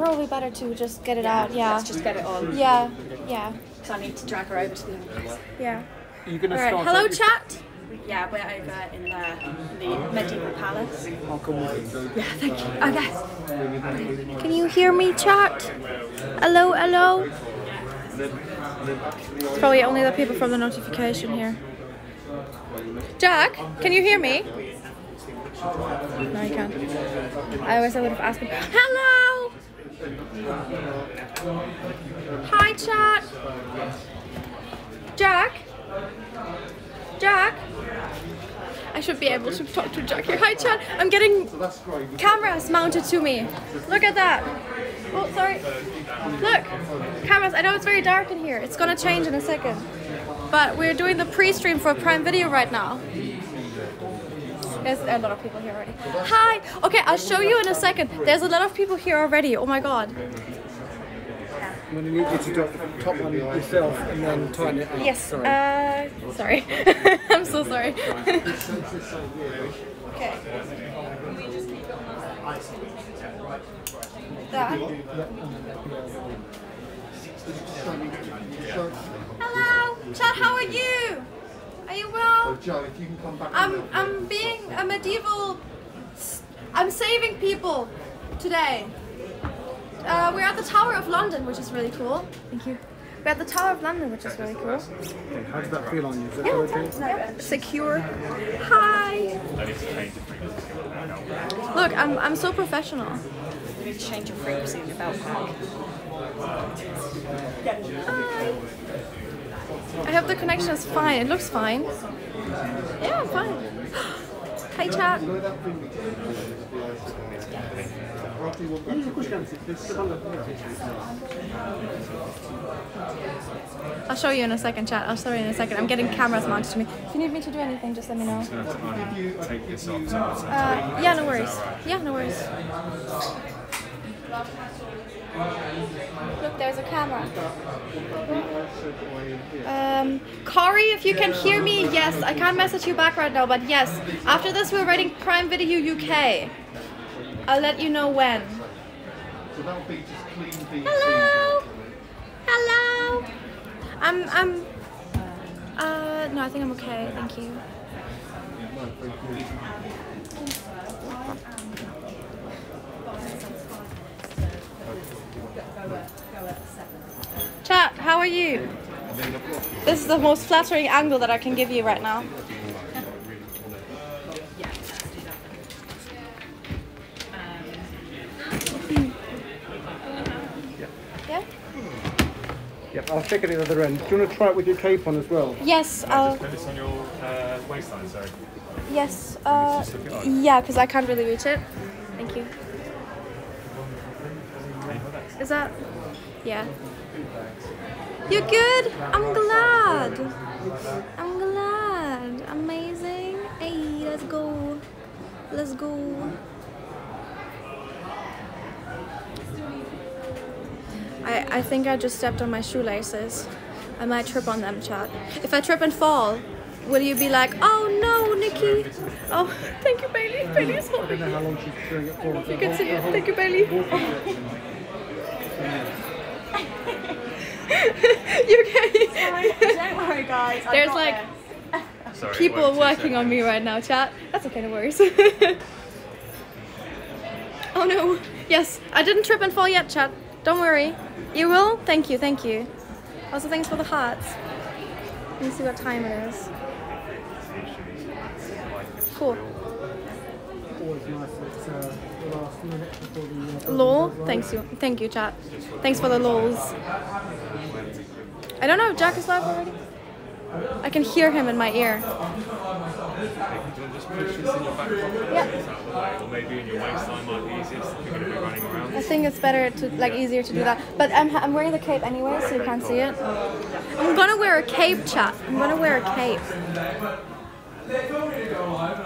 probably better to just get it out. Yeah. Let's just get it on. Yeah. Yeah. Because I need to drag her over to the other place. Yeah. Are you gonna start? Hello, chat. Yeah, we're over in the medieval palace. Yeah, thank you. I guess. Can you hear me, chat? Hello, hello. It's probably only the people from the notification here. Jack, can you hear me? No, you can't. I wish I would have asked him. Hello! Hi, chat! Jack? Jack? I should be able to talk to Jack here. Hi, chat! I'm getting cameras mounted to me. Look at that. Oh, sorry. Look! Cameras. I know it's very dark in here. It's gonna change in a second. But we're doing the pre-stream for Prime Video right now. There's a lot of people here already. Hi! Okay, I'll show you in a second. There's a lot of people here already. Oh my god. I'm going to need you to drop the top one yourself and then tighten it up. Yes. Sorry. Sorry. I'm so sorry. Okay. That. Hello! Chat, how are you? Are you well? I'm being a medieval... I'm saving people today. We're at the Tower of London, which is really cool. Thank you. We're at the Tower of London, which is really cool. Okay, how does that feel on you? Is that okay? Secure. Hi! Look, I'm so professional. You need to change your frequency in your belt pack. Hi! I hope the connection is fine. It looks fine. Yeah, fine. Hi, chat. I'll show you in a second, chat. I'll show you in a second. I'm getting cameras mounted to me. If you need me to do anything, just let me know. Yeah, no worries. Yeah, no worries. Look, there's a camera. Corey, if you can hear me, yes. I can't message you back right now, but yes. After this, we're writing Prime Video UK. I'll let you know when. Hello. Hello. No, I think I'm okay. Thank you. Chat, how are you? This is the most flattering angle that I can give you right now. Yeah? Yep, I'll stick it at the other end. Do you want to try it with your cape on as well? Yes, I'll... Put this on your waistline, sorry. Yes, yeah, because I can't really reach it. Thank you. Is that... yeah. You're good? I'm glad. I'm glad. Amazing. Hey, let's go. Let's go. I think I just stepped on my shoelaces. I might trip on them, chat. If I trip and fall, will you be like, oh no, Nikki? Oh, thank you, Bailey. Bailey is holding me. I don't know how long she's doing it for. I don't know if you can see it. Thank you, Bailey. You okay? Sorry, don't worry, guys. There's like sorry, people working on me right now, chat. That's okay, no worries. Oh no. Yes, I didn't trip and fall yet, chat. Don't worry. You will? Thank you, thank you. Also, thanks for the hearts. Let me see what time it is. Cool. Lol? Thank you, chat. Thanks for the lols. I don't know if Jack is live already. I can hear him in my ear. Yeah. I think it's better to like easier to do that. But I'm wearing the cape anyway, so you can't see it. I'm gonna wear a cape, chat. I'm gonna wear a cape.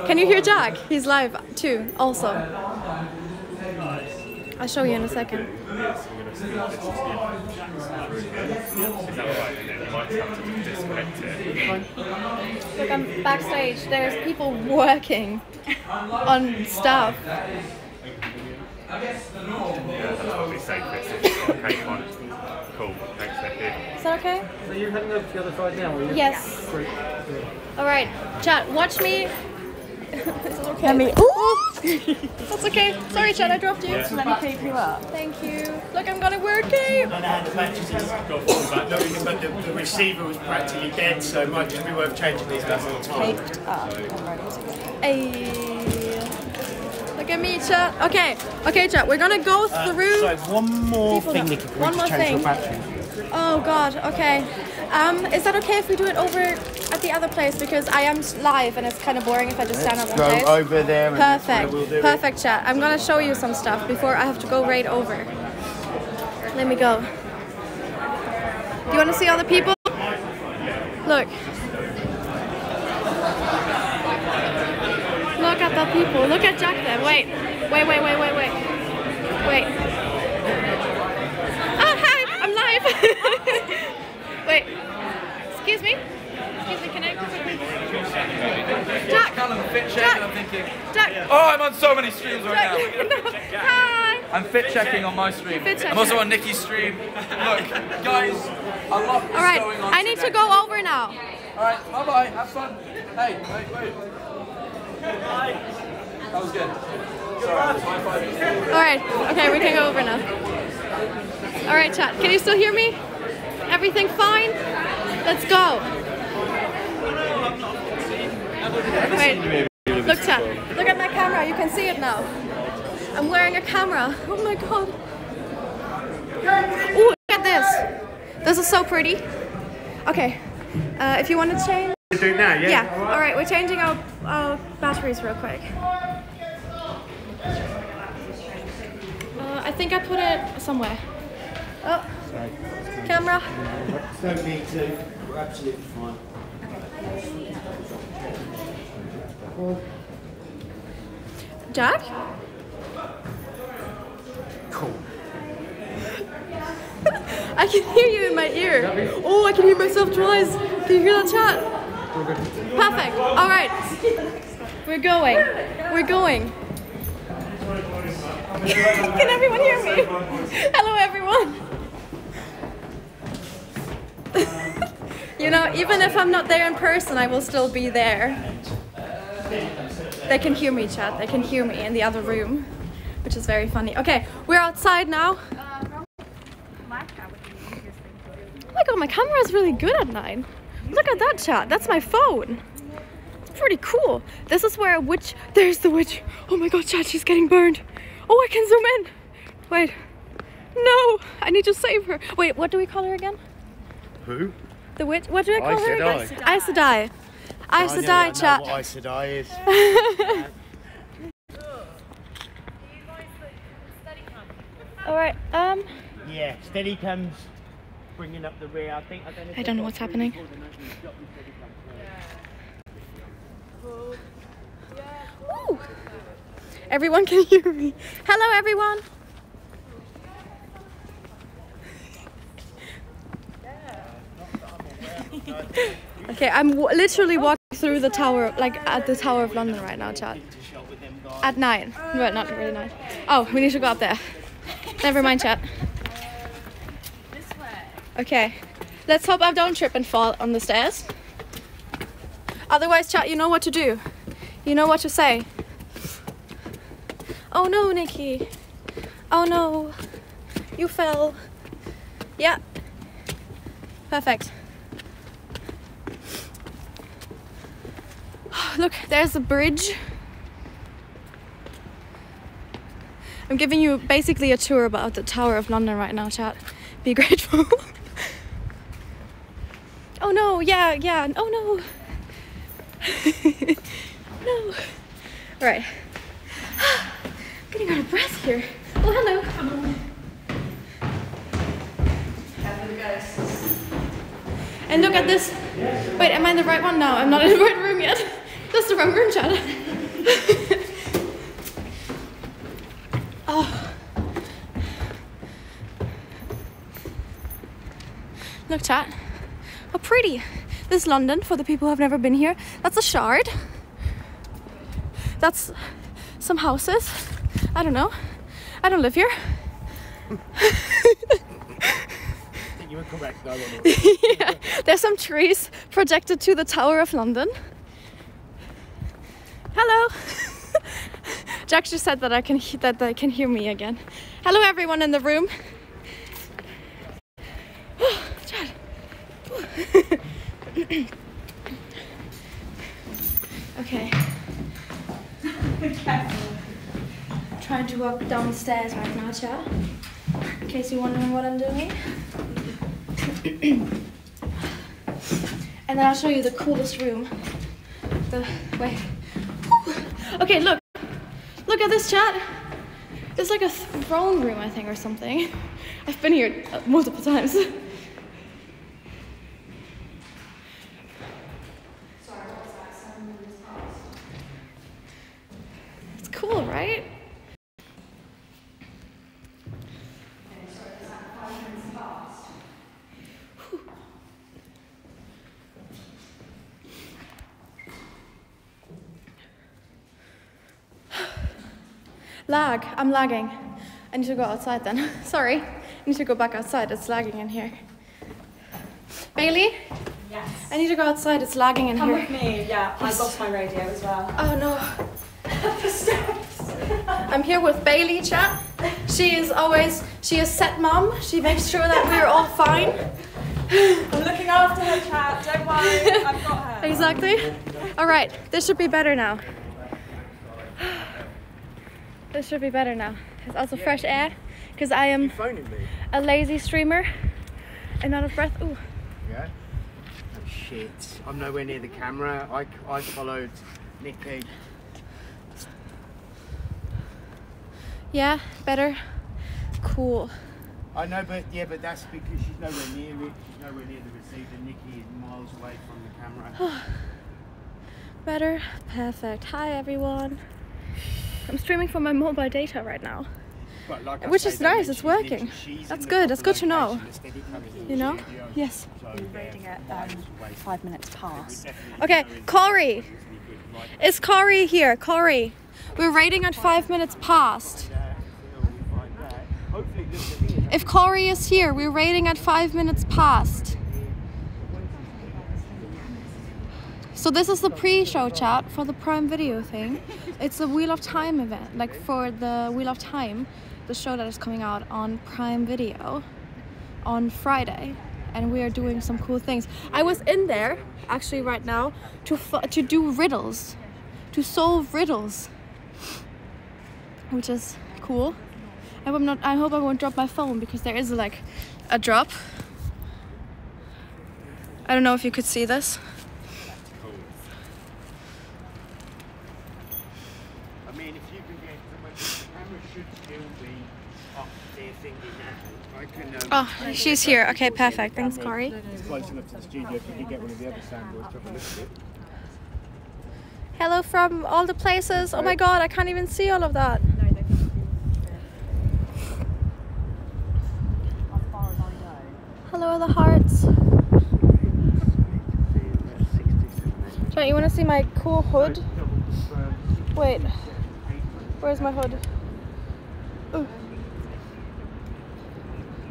Can you hear Jack? He's live too, also. I'll show you in a second. Look, I'm backstage. There's people working on stuff. I guess the norm. Yeah, that's probably safe. Okay, fine. Cool. Thanks, Becky. Is that okay? So you're heading over to the other side now, are you? Yes. Great. All right, chat. Watch me. It's okay. Let me. Ooh! That's okay. Sorry, chat. I dropped you. Yeah. Let me pick you up. Thank you. Look, I'm gonna work it. I had the mattresses got pulled back. The receiver was practically dead, so it might just be worth changing these guys all the time. Picked up. Look at me, chat. Okay, okay, chat. We're gonna go through. So one more thing. Nikki, one more thing. Oh God. Okay. Is that okay if we do it over at the other place, because I am live and it's kind of boring if I just stand on one place? Let's go over there. Perfect. Perfect, chat. I'm gonna show you some stuff before I have to go right over. Let me go. Do you want to see all the people? Look. Look at the people. Look at Jack there. Wait. Wait, wait, wait, wait, wait. Wait. Oh, hi! I'm live! Wait. Excuse me? Excuse me, can I? Jack! Jack! Jack! Oh, I'm on so many streams right now. No. Hi! I'm fit checking on my stream. I'm also on Nikki's stream. Look, guys, a lot is going on. Alright, I need to go over now. Alright, bye-bye. Have fun. Hey, wait, wait. That was good. Alright, okay, we can go over now. Alright, chat, can you still hear me? Everything fine? Let's go. Wait, look, chat, look at my camera, you can see it now. I'm wearing a camera. Oh my god. Ooh, look at this. This is so pretty. Okay, if you want to change. Doing now, yeah? Yeah. All right, we're changing our batteries real quick. I think I put it somewhere. Oh, sorry. Camera. Don't need to. We're absolutely fine. Jack? Cool. I can hear you in my ear. Oh, I can hear myself twice. Can you hear that, chat? Perfect. All right. We're going. We're going. Can everyone hear me? Hello, everyone. You know, even if I'm not there in person, I will still be there. They can hear me, chat. They can hear me in the other room, which is very funny. Okay, we're outside now. Oh my god, my camera is really good at night. Look at that, chat. That's my phone. It's pretty cool. This is where a witch... There's the witch. Oh my god, chat. She's getting burned. Oh, I can zoom in. Wait. No. I need to save her. Wait, what do we call her again? Who? The witch. What do I call her again? Aes Sedai. Aes Sedai, chat. What Aes Sedai is. Alright, Yeah, steady comes. Bringing up the rear. I don't know what's happening. Ooh. Everyone can hear me. Hello, everyone. Okay, I'm literally walking through the tower, like at the Tower of London right now, chat. At 9. Well, not really 9. Oh, we need to go up there. Never mind, chat. Okay, let's hope I don't trip and fall on the stairs. Otherwise, chat, you know what to do. You know what to say. Oh no, Nikki. Oh no, you fell. Yeah, perfect. Look, there's the bridge. I'm giving you basically a tour about the Tower of London right now, chat. Be grateful. Oh no, yeah, yeah, oh no. No. Alright. I'm getting out of breath here. Oh, hello. Hello, guys. And look at this. Wait, am I in the right one now? I'm not in the right room yet. That's the wrong room, chat. Oh. Look, chat. How pretty. This is London, for the people who have never been here. That's a shard. That's some houses. I don't know. I don't live here. You would come back to that one. Yeah, there's some trees projected to the Tower of London. Hello. Jack just said that they can hear me again. Hello, everyone in the room. Okay. I'm trying to walk downstairs right now, Chad. In case you're wondering what I'm doing. And then I'll show you the coolest room. Wait. Okay, look. Look at this, chat. It's like a throne room, I think, or something. I've been here multiple times. Sorry, what's that? Someone in this house. It's cool, right? Lag. I'm lagging. I need to go outside then. Sorry. I need to go back outside. It's lagging in here. Bailey? Yes. I need to go outside. It's lagging in here. Come with me. Yeah. Yes. I lost my radio as well. Oh no. Up the steps. I'm here with Bailey, chat. She is set mum. She makes sure that we're all fine. I'm looking after her, chat. Don't worry. I've got her. Exactly. All right. This should be better now. This should be better now. There's also fresh air because I am a lazy streamer and out of breath. Ooh. Yeah. Oh, shit. I'm nowhere near the camera. I followed Nikki. Yeah, better. Cool. I know, but yeah, but that's because she's nowhere near it. She's nowhere near the receiver. Nikki is miles away from the camera. Better. Perfect. Hi, everyone. I'm streaming from my mobile data right now, like which is nice. It's working. That's good. That's good to know. You know? Yes. We're rating at 5 minutes past. Okay, Corey. Is Corey here? Corey, we're rating at 5 minutes past. If Corey is here, we're rating at 5 minutes past. So this is the pre-show chat for the Prime Video thing. It's a Wheel of Time event, like for the Wheel of Time, the show that is coming out on Prime Video on Friday, and we are doing some cool things. I was in there actually right now to do riddles, to solve riddles, which is cool. I hope I won't drop my phone because there is like a drop. I don't know if you could see this. Oh, she's here. Okay, perfect. Thanks, Corey. Hello from all the places. Oh my god, I can't even see all of that. Hello, all the hearts. John, you want to see my cool hood? Wait, where's my hood? Ooh.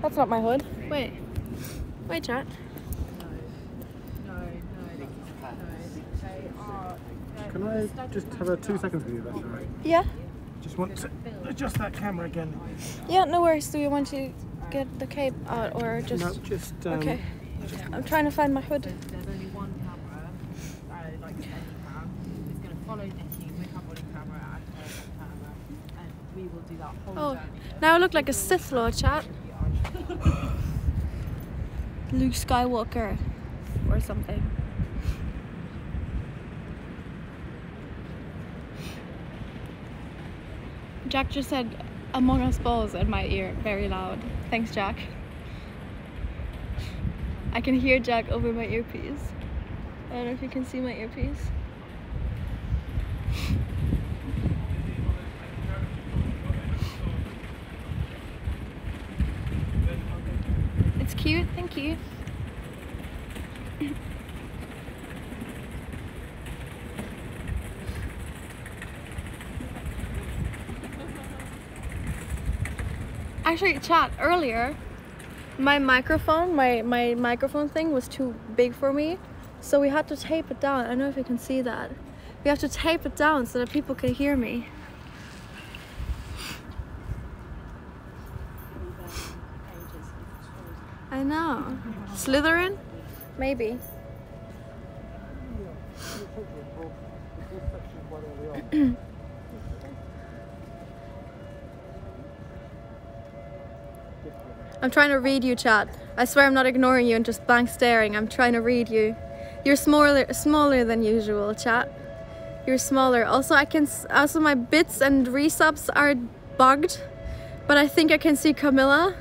That's not my hood. Wait. Wait, chat. No. Can I just have a 2 seconds with you, that's all right? Yeah. Just want to adjust that camera again. Yeah, no worries. Do you want to get the cape out or just... No, just... okay. I'm trying to find my hood. There's only one camera, like any camera. It's going to follow Nikki with her body camera and her camera. And we will do that whole journey. Oh, now I look like a Sith Lord, chat. Luke Skywalker or something. Jack just said Among Us balls in my ear very loud. Thanks, Jack. I can hear Jack over my earpiece. I don't know if you can see my earpiece. Cute, thank you. Actually, chat, earlier, my microphone thing was too big for me, so we had to tape it down. I don't know if you can see that. We have to tape it down so that people can hear me. I know. Slytherin? Maybe. I'm trying to read you, chat. I swear I'm not ignoring you and just blank staring. I'm trying to read you. You're smaller than usual, chat. You're smaller. Also, also my bits and resubs are bugged, but I think I can see Camilla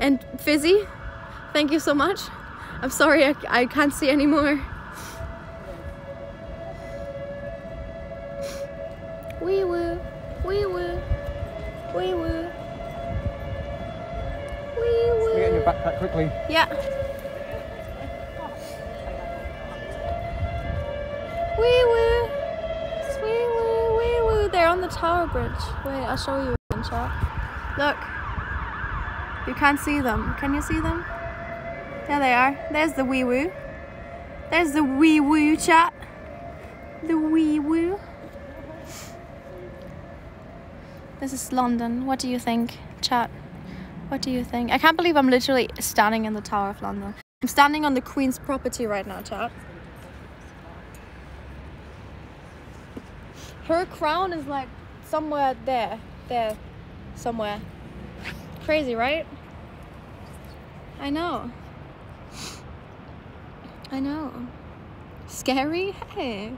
and Fizzy. Thank you so much. I'm sorry, I can't see anymore. Wee woo, wee woo, wee woo, wee woo. Get in your backpack quickly. Yeah. Wee woo, wee woo, wee woo. They're on the Tower Bridge. Wait, I'll show you again, chat. Look, you can't see them. Can you see them? There they are. There's the wee woo. There's the wee woo, chat. The wee woo. This is London. What do you think, chat? What do you think? I can't believe I'm literally standing in the Tower of London. I'm standing on the Queen's property right now, chat. Her crown is like somewhere there, somewhere. Crazy, right? I know. I know. Scary? Hey.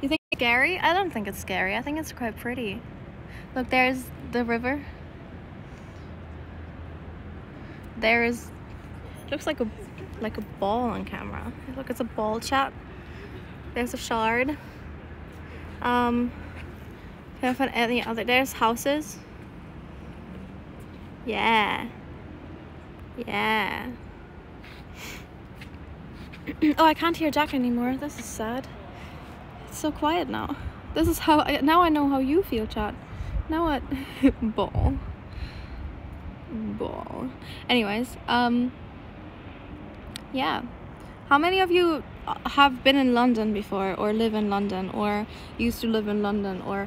You think it's scary? I don't think it's scary. I think it's quite pretty. Look, there's the river. There's, looks like a ball on camera. Look, it's a ball, chat. There's a shard. Can I find any other? There's houses. Yeah. Yeah. Oh, I can't hear Jack anymore. This is sad. It's so quiet now. This is how I know how you feel, chat. Now what? Ball. Anyways, yeah. How many of you have been in London before, or live in London, or used to live in London, or,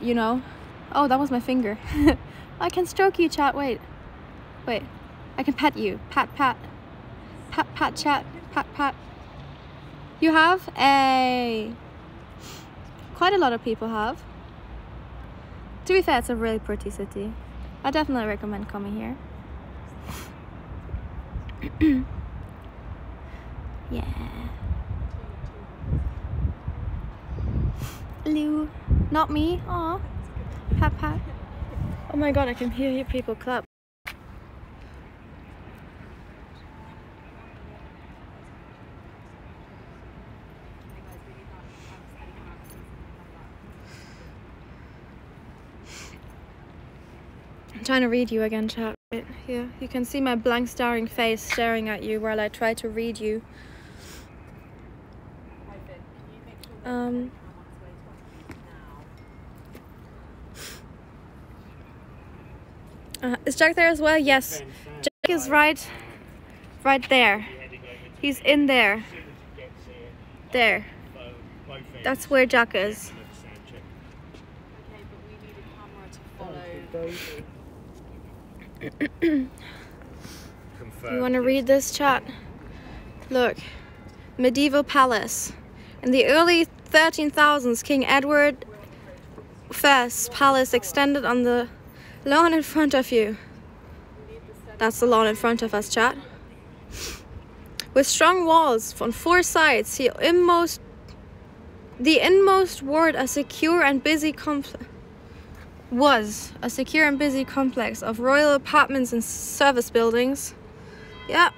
you know? Oh, that was my finger. I can stroke you, chat. Wait. I can pet you. Pat, chat. Pat. You have a. Quite a lot of people have. To be fair, it's a really pretty city. I definitely recommend coming here. Yeah. Lou. Not me. Aw. Pat. Oh my god, I can hear you people clap. I'm trying to read you again, chat. Right here, you can see my blank staring face staring at you while I try to read you. Is Jack there as well? Yes, Jack is right there. He's in there. There. That's where Jack is. You want to read this, chat? Look, medieval palace. In the early 13,000s, King Edward I's palace extended on the lawn in front of you. That's the lawn in front of us, chat. With strong walls on four sides, the inmost ward a secure and busy complex. Was a secure and busy complex of royal apartments and service buildings. Yeah,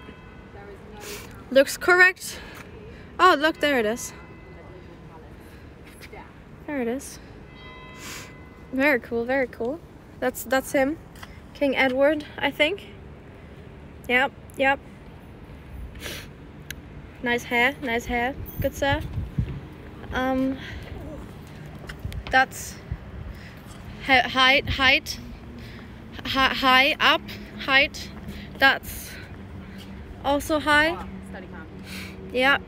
looks correct. Oh, look, there it is. There it is. Very cool, very cool. That's him, King Edward, I think. Yep. Nice hair, good sir. That's. Height high up height. That's also high. Yeah.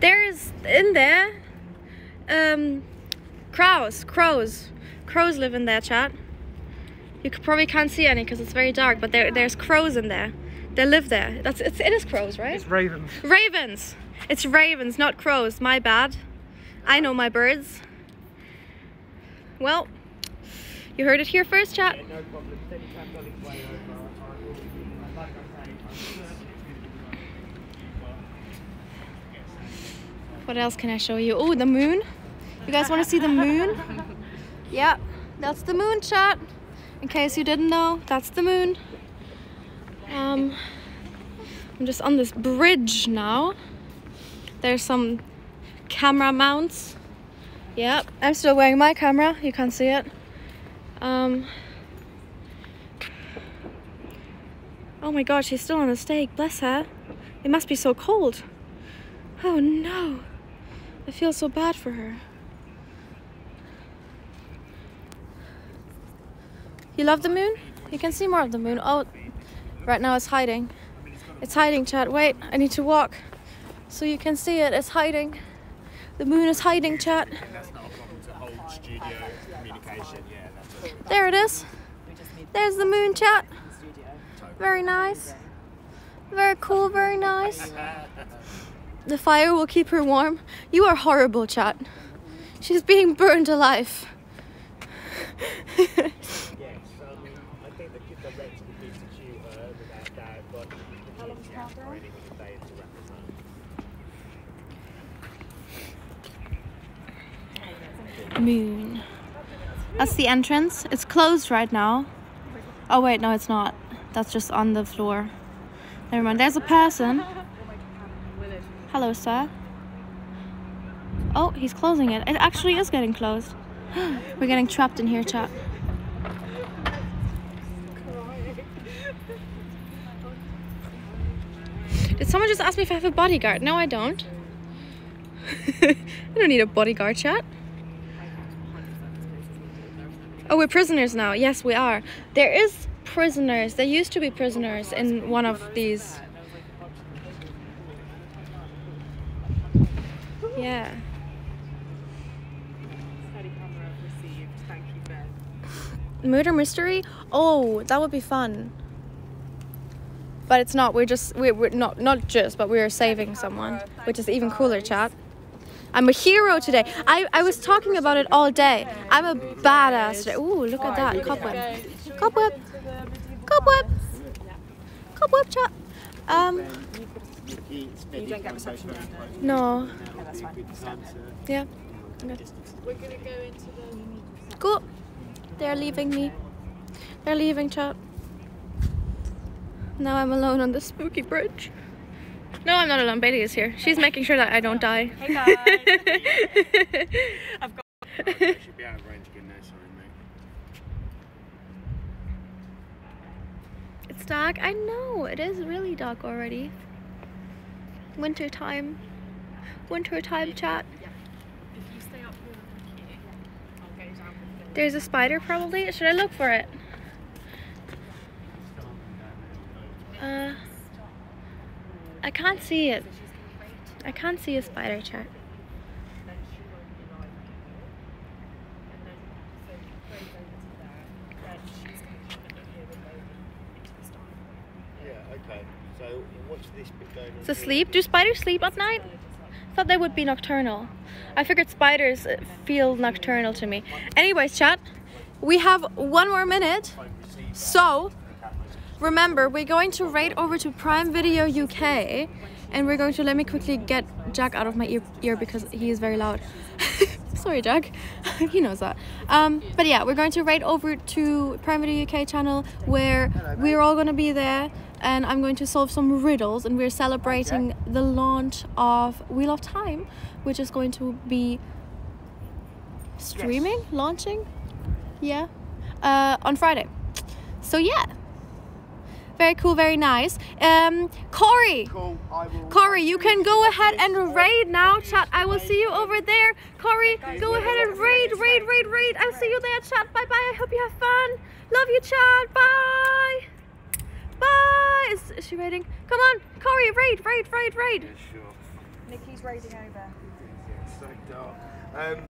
There's in there crows live in there, chat. You probably can't see any because it's very dark, but there's crows in there. They live there. It is crows, right? It's ravens. Ravens. It's ravens, not crows. My bad. I know my birds. Well, you heard it here first, chat. Yeah, no problem. What else can I show you? Oh, the moon. You guys want to see the moon? Yeah, that's the moon, chat. In case you didn't know, that's the moon. I'm just on this bridge now. There's some camera mounts. Yeah, I'm still wearing my camera. You can't see it. Oh my God, she's still on a stake. Bless her. It must be so cold. Oh no. I feel so bad for her. You love the moon? You can see more of the moon. Oh, right now it's hiding. It's hiding, chat. Wait, I need to walk so you can see it. It's hiding. The moon is hiding, chat. That's not a problem to hold studio communication. Yeah, that's it. There it is. There's the moon, chat. Very nice. Very cool, very nice. The fire will keep her warm. You are horrible, chat. She's being burned alive. Yes, I think the kids are ready to be to her without doubt, but how long is the after anything to represent? Moon. That's the entrance. It's closed right now. Oh wait, no it's not. That's just on the floor. Never mind, there's a person. Hello, sir. Oh, he's closing it. It actually is getting closed. We're getting trapped in here, chat. Did someone just ask me if I have a bodyguard? No, I don't. I don't need a bodyguard, chat. Oh, we're prisoners now. Yes, we are. There is prisoners. There used to be prisoners in one of these. Yeah. Murder mystery? Oh, that would be fun. But it's not. We're not just, but we're saving someone, which is even cooler, chat. I'm a hero today. I was talking about it all day. I'm a badass today. Ooh, look at that cobweb, cobweb, cobweb, cobweb, chat. You don't get reception right now. No. Okay, that's fine. Yeah. Okay. We're gonna go into the cool. They're leaving me. They're leaving, chat. Now I'm alone on this spooky bridge. No, I'm not alone. Bailey is here. She's making sure that I don't die. Hey guys. I've got. Should be out of range again now. Sorry, mate. It's dark. I know. It is really dark already. Winter time, chat. There's a spider probably. Should I look for it? I can't see it. I can't see a spider, chat. So sleep? Do spiders sleep at night? I thought they would be nocturnal. I figured spiders feel nocturnal to me. Anyways, chat, we have 1 more minute. So, remember, we're going to raid over to Prime Video UK. And we're going to, let me quickly get Jack out of my ear because he is very loud. Sorry, Jack. He knows that. But yeah, we're going to raid over to Prime Video UK channel where we're all going to be there. And I'm going to solve some riddles, and we're celebrating the launch of Wheel of Time, which is going to be streaming, yes. Launching, yeah, on Friday. So yeah, Very cool, very nice. Corey, cool. Corey, you can go ahead and raid now, chat. I will see you over there. Corey, go ahead and raid. I'll see you there, chat. Bye bye. I hope you have fun. Love you, chat. Bye. Bye. Is she raiding? Come on, Corey, raid. Yeah, sure. Nikki's raiding over. It's so dark.